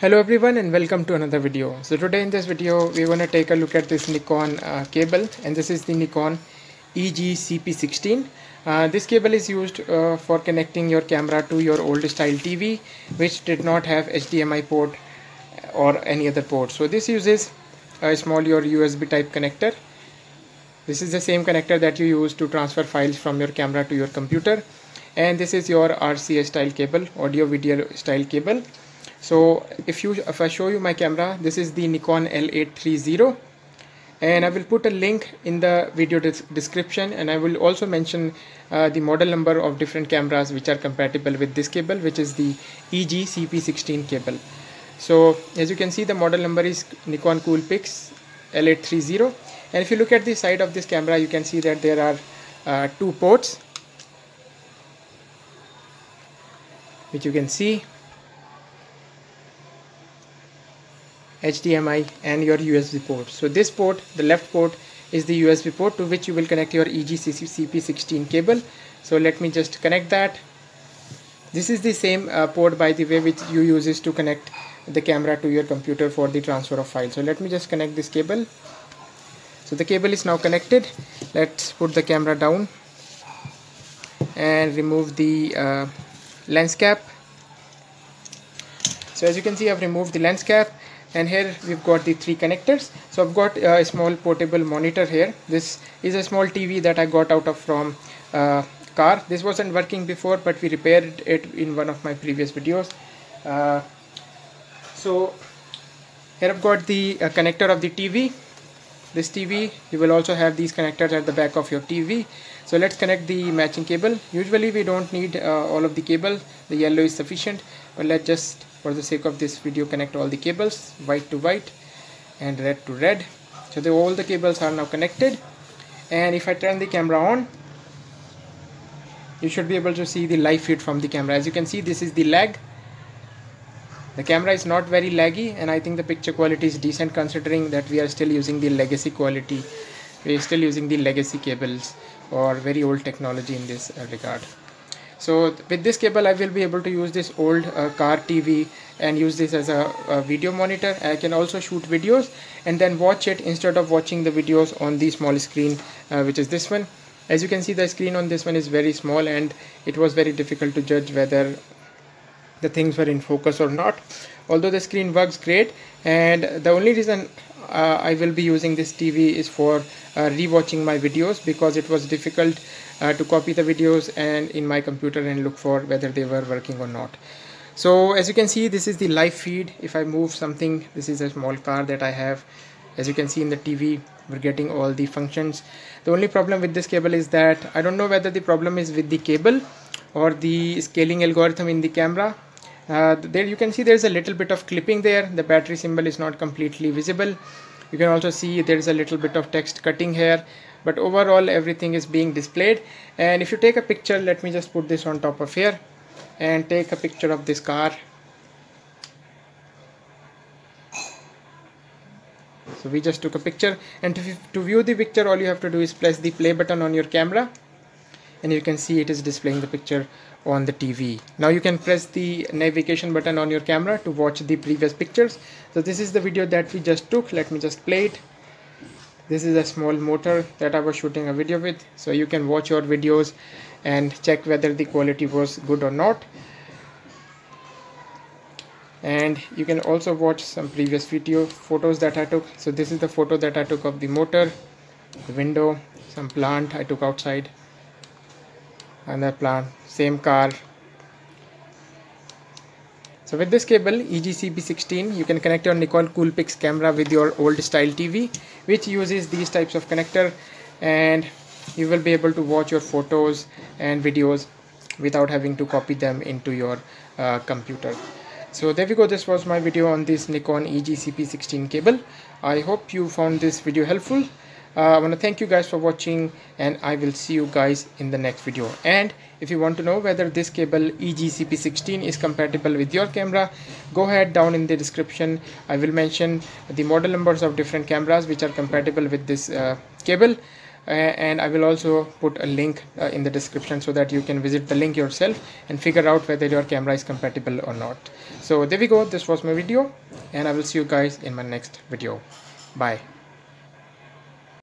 Hello everyone and welcome to another video. So today in this video we're going to take a look at this Nikon cable, and this is the Nikon EG-CP16. This cable is used for connecting your camera to your old style TV which did not have HDMI port or any other port. So this uses a small USB type connector. This is the same connector that you use to transfer files from your camera to your computer, and this is your RCA style cable, audio video style cable. So if I show you my camera, this is the Nikon L830, and I will put a link in the video description, and I will also mention the model number of different cameras which are compatible with this cable, which is the EG-CP16 cable. So as you can see, the model number is Nikon Coolpix L830, and if you look at the side of this camera you can see that there are two ports which you can see, HDMI and your USB port. So this port, the left port, is the USB port to which you will connect your EG-CP16 cable. So let me just connect that. This is the same port, by the way, which you use to connect the camera to your computer for the transfer of files. So let me just connect this cable. So the cable is now connected. Let's put the camera down and remove the lens cap. So as you can see, I've removed the lens cap, and here we've got the three connectors. So I've got a small portable monitor here. This is a small TV that I got out of from car. This wasn't working before, but we repaired it in one of my previous videos. So here I've got the connector of the TV. This TV, you will also have these connectors at the back of your TV. So let's connect the matching cable. Usually we don't need all of the cable, the yellow is sufficient, but let's just, for the sake of this video, connect all the cables, white to white and red to red. So all the cables are now connected, and if I turn the camera on, you should be able to see the live feed from the camera. As you can see, this is the lag. The camera is not very laggy, and I think the picture quality is decent, considering that we are still using the legacy quality. We are still using the legacy cables or very old technology in this regard. So with this cable I will be able to use this old car TV and use this as a video monitor. I can also shoot videos and then watch it instead of watching the videos on the small screen which is this one. As you can see, the screen on this one is very small, and it was very difficult to judge whether the things were in focus or not, although the screen works great. And the only reason I will be using this TV is for rewatching my videos, because it was difficult to copy the videos and in my computer and look for whether they were working or not. So as you can see, this is the live feed. If I move something, this is a small car that I have. As you can see, in the TV we're getting all the functions. The only problem with this cable is that I don't know whether the problem is with the cable or the scaling algorithm in the camera. There you can see there's a little bit of clipping there. The battery symbol is not completely visible. You can also see there's a little bit of text cutting here, but overall everything is being displayed. And if you take a picture, let me just put this on top of here and take a picture of this car. So we just took a picture, and to view the picture all you have to do is press the play button on your camera, and you can see it is displaying the picture on the TV. Now you can press the navigation button on your camera to watch the previous pictures. So this is the video that we just took. Let me just play it. This is a small motor that I was shooting a video with. So you can watch your videos and check whether the quality was good or not. And you can also watch some previous photos that I took. So this is the photo that I took of the motor, the window, some plant I took outside, another plant, same car. So with this cable EG-CP16 you can connect your Nikon Coolpix camera with your old style TV which uses these types of connector, and you will be able to watch your photos and videos without having to copy them into your computer. So there we go, this was my video on this Nikon EG-CP16 cable. I hope you found this video helpful. I want to thank you guys for watching, and I will see you guys in the next video. And if you want to know whether this cable EG-CP16 is compatible with your camera, go ahead down in the description. I will mention the model numbers of different cameras which are compatible with this cable. and I will also put a link in the description so that you can visit the link yourself and figure out whether your camera is compatible or not. So there we go, this was my video, and I will see you guys in my next video. Bye.